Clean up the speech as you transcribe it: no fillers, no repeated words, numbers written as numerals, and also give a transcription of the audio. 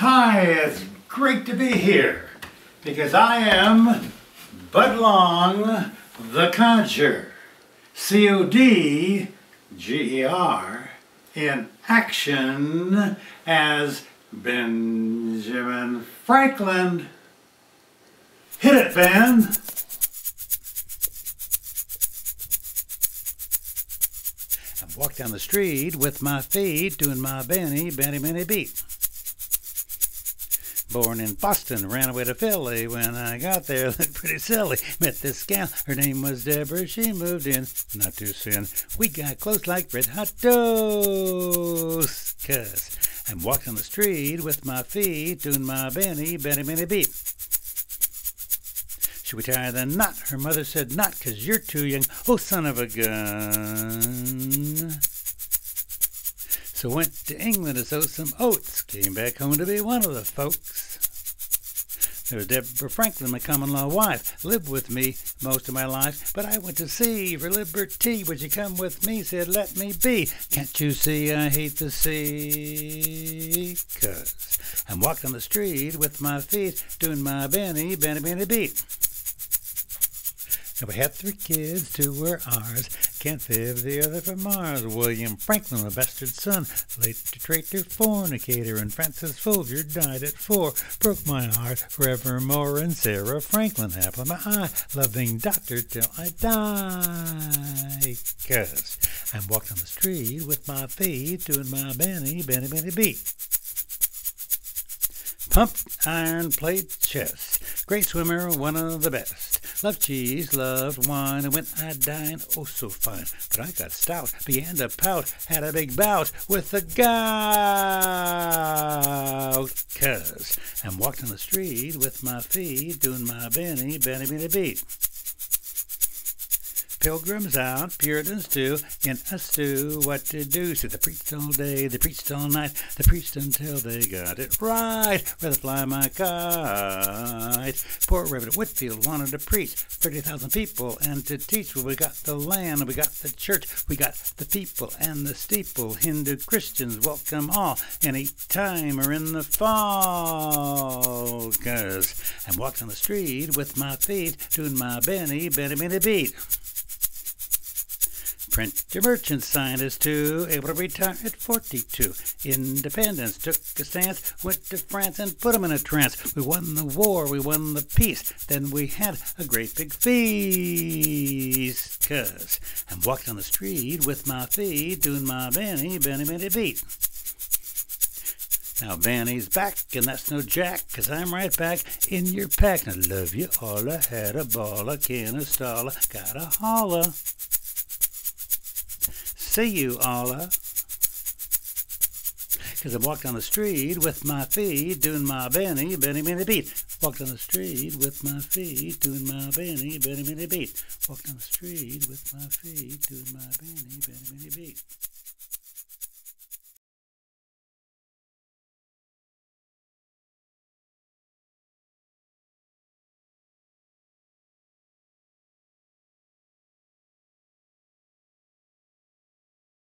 Hi, it's great to be here because I am Bud Long the Conjurer, C-O-D-G-E-R, in action as Benjamin Franklin. Hit it, Ben! I've walked down the street with my feet doing my Benny, Benny, Benny beat. Born in Boston, ran away to Philly. When I got there, looked pretty silly. Met this gal, her name was Deborah. She moved in, not too soon. We got close like red hot toast. 'Cause I'm walking the street with my feet, doing my Benny, Benny, Benny beat. Should we tie the knot? Her mother said not, 'cause you're too young. Oh, son of a gun. So went to England to sow some oats. Came back home to be one of the folks. There was Deborah Franklin, my common-law wife. Lived with me most of my life. But I went to sea for liberty. Would you come with me? Said, let me be. Can't you see I hate the sea? 'Cause I'm walking the street with my feet, doing my Benny, Benny, Benny beat. And we had three kids, two were ours. Can't fib the other from Mars. William Franklin, a bastard son, late traitor, fornicator, and Francis Folger died at 4. Broke my heart forevermore, and Sarah Franklin, apple of my eye, loving doctor till I die. 'Cause I'm walking the street with my feet, doing my Benny, Benny, Benny beat. Pumped iron, played chess. Great swimmer, one of the best. Loved cheese, loved wine, and when I dined, oh so fine. But I got stout, began to pout, had a big bout with the gout. 'Cause I'm walking the street with my feet, doing my Benny, Benny, Benny beat. Pilgrims out, Puritans too, and us too, what to do? So they preached all day, they preached all night, they preached until they got it right. Rather fly my kite. Poor Reverend Whitefield wanted to preach 30,000 people and to teach. Well, we got the land, we got the church, we got the people and the steeple. Hindu Christians, welcome all, any time or in the fall. 'Cause I'm walking the street with my feet, doing my Benny, Benny, Benny beat. Printer, merchant, scientist too, able to retire at 42. Independence, took a stance, went to France and put him in a trance. We won the war, we won the peace, then we had a great big feast. 'Cause I'm walking on the street with my feet, doing my Benny, Benny, Benny beat. Now Benny's back, and that's no jack, 'cause I'm right back in your pack. And I love you all, I had a ball, I can a stall, I got a holler. See you all, 'cause I walked on the street with my feet, doing my Benny, Benny, Benny beat. Walked on the street with my feet, doing my Benny, Benny, Benny beat. Walked on the street with my feet, doing my Benny, Benny, Benny beat.